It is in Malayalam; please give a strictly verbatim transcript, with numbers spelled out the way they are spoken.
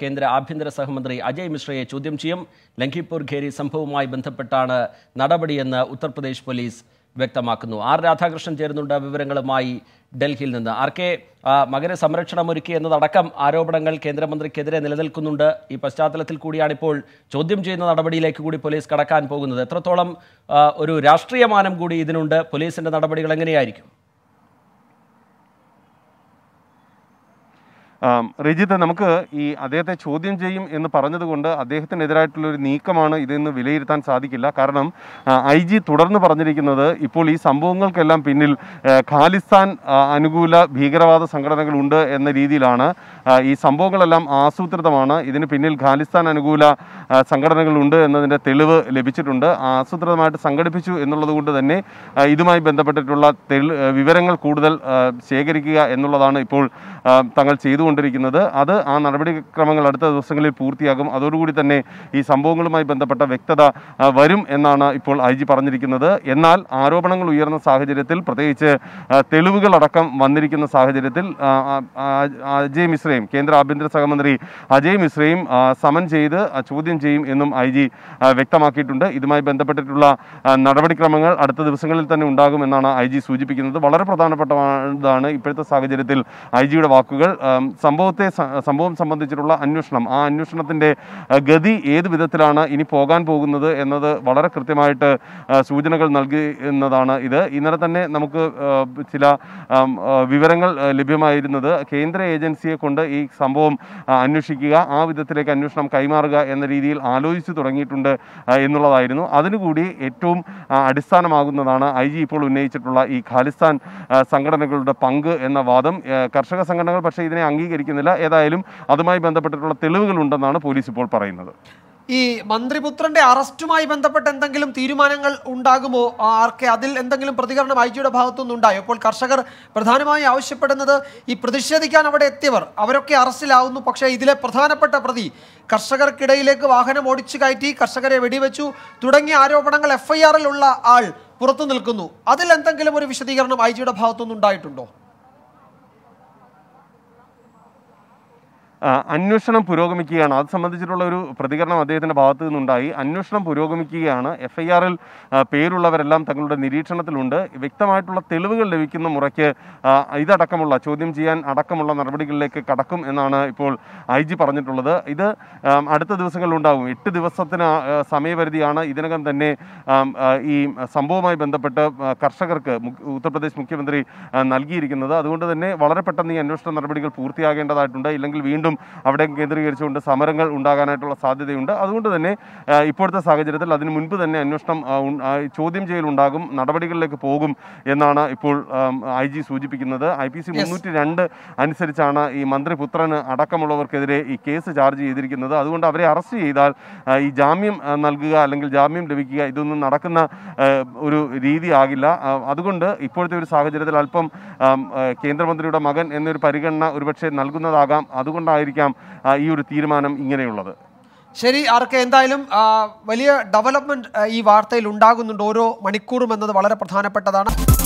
Kendra Abhindra Sahamandri Ajay Mishra Chodhyam Cheyyum Lakhipur Gheri Sambhavumai Bandhapettana Nadapadiyenna Uttar Pradesh Police വ്യക്തമാക്കുന്നു. ആർ രാധാകൃഷ്ണൻ ചേരുന്നുണ്ട് വിവരങ്ങളുമായി ഡൽഹിയിൽ നിന്ന്. ആർ കെ, മകരെ സംരക്ഷണമൊരുക്കി എന്നതടക്കം ആരോപണങ്ങൾ കേന്ദ്രമന്ത്രിക്കെതിരെ നിലനിൽക്കുന്നുണ്ട്. ഈ പശ്ചാത്തലത്തിൽ കൂടിയാണ് ഇപ്പോൾ ചോദ്യം ചെയ്യുന്ന നടപടിയിലേക്ക് കൂടി പോലീസ് കടക്കാൻ പോകുന്നത്. എത്രത്തോളം ഒരു രാഷ്ട്രീയമാനം കൂടി ഇതിനുണ്ട്? പോലീസിന്റെ നടപടികൾ എങ്ങനെയായിരിക്കും? രജിത്ത്, നമുക്ക് ഈ അദ്ദേഹത്തെ ചോദ്യം ചെയ്യും എന്ന് പറഞ്ഞതുകൊണ്ട് അദ്ദേഹത്തിനെതിരായിട്ടുള്ളൊരു നീക്കമാണ് ഇതെന്ന് വിലയിരുത്താൻ സാധിക്കില്ല. കാരണം ഐ ജി തുടർന്ന് പറഞ്ഞിരിക്കുന്നത് ഇപ്പോൾ ഈ സംഭവങ്ങൾക്കെല്ലാം പിന്നിൽ ഖാലിസ്ഥാൻ അനുകൂല ഭീകരവാദ സംഘടനകളുണ്ട് എന്ന രീതിയിലാണ്. ഈ സംഭവങ്ങളെല്ലാം ആസൂത്രിതമാണ്, ഇതിന് പിന്നിൽ ഖാലിസ്ഥാൻ അനുകൂല സംഘടനകളുണ്ട് എന്നതിൻ്റെ തെളിവ് ലഭിച്ചിട്ടുണ്ട്. ആസൂത്രിതമായിട്ട് സംഘടിപ്പിച്ചു എന്നുള്ളതുകൊണ്ട് തന്നെ ഇതുമായി ബന്ധപ്പെട്ടിട്ടുള്ള വിവരങ്ങൾ കൂടുതൽ ശേഖരിക്കുക എന്നുള്ളതാണ് ഇപ്പോൾ തങ്ങൾ ചെയ്തു. അത് ആ നടപടിക്രമങ്ങൾ അടുത്ത ദിവസങ്ങളിൽ പൂർത്തിയാകും. അതോടുകൂടി തന്നെ ഈ സംഭവങ്ങളുമായി ബന്ധപ്പെട്ട വ്യക്തത വരും എന്നാണ് ഇപ്പോൾ ഐ ജി പറഞ്ഞിരിക്കുന്നത്. എന്നാൽ ആരോപണങ്ങൾ ഉയർന്ന സാഹചര്യത്തിൽ, പ്രത്യേകിച്ച് തെളിവുകളടക്കം വന്നിരിക്കുന്ന സാഹചര്യത്തിൽ അജയ് മിശ്രയും കേന്ദ്ര ആഭ്യന്തര സഹമന്ത്രി അജയ് മിശ്രയും സമൻ ചെയ്ത് ചോദ്യം ചെയ്യും എന്നും ഐ ജി വ്യക്തമാക്കിയിട്ടുണ്ട്. ഇതുമായി ബന്ധപ്പെട്ടിട്ടുള്ള നടപടിക്രമങ്ങൾ അടുത്ത ദിവസങ്ങളിൽ തന്നെ ഉണ്ടാകുമെന്നാണ് ഐ ജി സൂചിപ്പിക്കുന്നത്. വളരെ പ്രധാനപ്പെട്ടതാണ് ഇപ്പോഴത്തെ സാഹചര്യത്തിൽ ഐ ജിയുടെ വാക്കുകൾ. സംഭവത്തെ സംഭവം സംബന്ധിച്ചിട്ടുള്ള അന്വേഷണം, ആ അന്വേഷണത്തിൻ്റെ ഗതി ഏത് വിധത്തിലാണ് ഇനി പോകാൻ പോകുന്നത് എന്നത് വളരെ കൃത്യമായിട്ട് സൂചനകൾ നൽകുന്നതാണ്. ഇത് ഇന്നലെ തന്നെ നമുക്ക് ചില വിവരങ്ങൾ ലഭ്യമായിരുന്നത് കേന്ദ്ര ഏജൻസിയെ കൊണ്ട് ഈ സംഭവം അന്വേഷിക്കുക, ആ വിധത്തിലേക്ക് അന്വേഷണം കൈമാറുക എന്ന രീതിയിൽ ആലോചിച്ച് തുടങ്ങിയിട്ടുണ്ട് എന്നുള്ളതായിരുന്നു. അതിനുകൂടി ഏറ്റവും അടിസ്ഥാനമാകുന്നതാണ് ഐ ജി ഇപ്പോൾ ഉന്നയിച്ചിട്ടുള്ള ഈ ഖാലിസ്ഥാൻ സംഘടനകളുടെ പങ്ക് എന്ന വാദം. കർഷക സംഘടനകൾ പക്ഷേ ഇതിനെ അംഗീകരിക്കുന്നില്ല. ഏതായാലും അതുമായി ബന്ധപ്പെട്ടിട്ടുള്ള തെളിവുകൾ ഉണ്ടെന്നാണ് പോലീസ് ഇപ്പോൾ പറയുന്നത്. ഈ മന്ത്രിപുത്രന്റെ അറസ്റ്റുമായി ബന്ധപ്പെട്ട് എന്തെങ്കിലും തീരുമാനങ്ങൾ ഉണ്ടാകുമോ? ആർക്ക് അതിൽ എന്തെങ്കിലും പ്രതികരണം ഐ ജിയുടെ ഭാഗത്തുനിന്ന് ഉണ്ടായോ? ഇപ്പോൾ കർഷകർ പ്രധാനമായി ആവശ്യപ്പെടുന്നത്, ഈ പ്രതിഷേധിക്കാൻ അവിടെ എത്തിയവർ അവരൊക്കെ അറസ്റ്റിലാവുന്നു, പക്ഷേ ഇതിലെ പ്രധാനപ്പെട്ട പ്രതി കർഷകർക്കിടയിലേക്ക് വാഹനം ഓടിച്ചു കയറ്റി കർഷകരെ വെടിവെച്ചു തുടങ്ങിയ ആരോപണങ്ങൾ എഫ് ഐ ആറിലുള്ള ആൾ പുറത്തു നിൽക്കുന്നു. അതിൽ എന്തെങ്കിലും ഒരു വിശദീകരണം ഐ ജിയുടെ ഭാഗത്തുനിന്ന് ഉണ്ടായിട്ടുണ്ടോ? അന്വേഷണം പുരോഗമിക്കുകയാണ്. അത് സംബന്ധിച്ചിട്ടുള്ള ഒരു പ്രതികരണം അദ്ദേഹത്തിൻ്റെ ഭാഗത്തു നിന്നുണ്ടായി. അന്വേഷണം പുരോഗമിക്കുകയാണ്. എഫ് ഐ ആറിൽ പേരുള്ളവരെല്ലാം തങ്ങളുടെ നിരീക്ഷണത്തിലുണ്ട്. വ്യക്തമായിട്ടുള്ള തെളിവുകൾ ലഭിക്കുന്ന മുറയ്ക്ക് ഇതടക്കമുള്ള ചോദ്യം ചെയ്യാൻ അടക്കമുള്ള നടപടികളിലേക്ക് കടക്കും എന്നാണ് ഇപ്പോൾ ഐ ജി പറഞ്ഞിട്ടുള്ളത്. ഇത് അടുത്ത ദിവസങ്ങളിലുണ്ടാകും. എട്ട് ദിവസത്തിന് സമയപരിധിയാണ്. ഇതിനകം തന്നെ ഈ സംഭവവുമായി ബന്ധപ്പെട്ട് കർഷകർക്ക് ഉത്തർപ്രദേശ് മുഖ്യമന്ത്രി നൽകിയിരിക്കുന്നത്. അതുകൊണ്ട് തന്നെ വളരെ പെട്ടെന്ന് ഈ അന്വേഷണ നടപടികൾ പൂർത്തിയാകേണ്ടതായിട്ടുണ്ട്. ഇല്ലെങ്കിൽ വീണ്ടും അവിടെ കേന്ദ്രീകരിച്ചുകൊണ്ട് സമരങ്ങൾ ഉണ്ടാകാനായിട്ടുള്ള സാധ്യതയുണ്ട്. അതുകൊണ്ട് തന്നെ ഇപ്പോഴത്തെ സാഹചര്യത്തിൽ അതിനു മുൻപ് തന്നെ അന്വേഷണം ചോദ്യം ചെയ്യലുണ്ടാകും, നടപടികളിലേക്ക് പോകും എന്നാണ് ഇപ്പോൾ ഐ ജി സൂചിപ്പിക്കുന്നത്. ഐ പി സി മുന്നൂറ്റി രണ്ട് അനുസരിച്ചാണ് ഈ മന്ത്രിപുത്രന് അടക്കമുള്ളവർക്കെതിരെ ഈ കേസ് ചാർജ് ചെയ്തിരിക്കുന്നത്. അതുകൊണ്ട് അവരെ അറസ്റ്റ് ചെയ്താൽ ഈ ജാമ്യം നൽകുക അല്ലെങ്കിൽ ജാമ്യം ലഭിക്കുക ഇതൊന്നും നടക്കുന്ന ഒരു രീതി ആകില്ല. അതുകൊണ്ട് ഇപ്പോഴത്തെ ഒരു സാഹചര്യത്തിൽ അല്പം കേന്ദ്രമന്ത്രിയുടെ മകൻ എന്നൊരു പരിഗണന ഒരുപക്ഷെ നൽകുന്നതാകാം. അതുകൊണ്ട് ഈ ഒരു തീരുമാനം ഇങ്ങനെയുള്ളത്. ശരി ആർക്ക്, എന്തായാലും വലിയ ഡെവലപ്മെന്റ് ഈ വാർത്തയിൽ ഉണ്ടാകുന്നുണ്ട്. ഓരോ മണിക്കൂറും എന്നത് വളരെ പ്രധാനപ്പെട്ടതാണ്.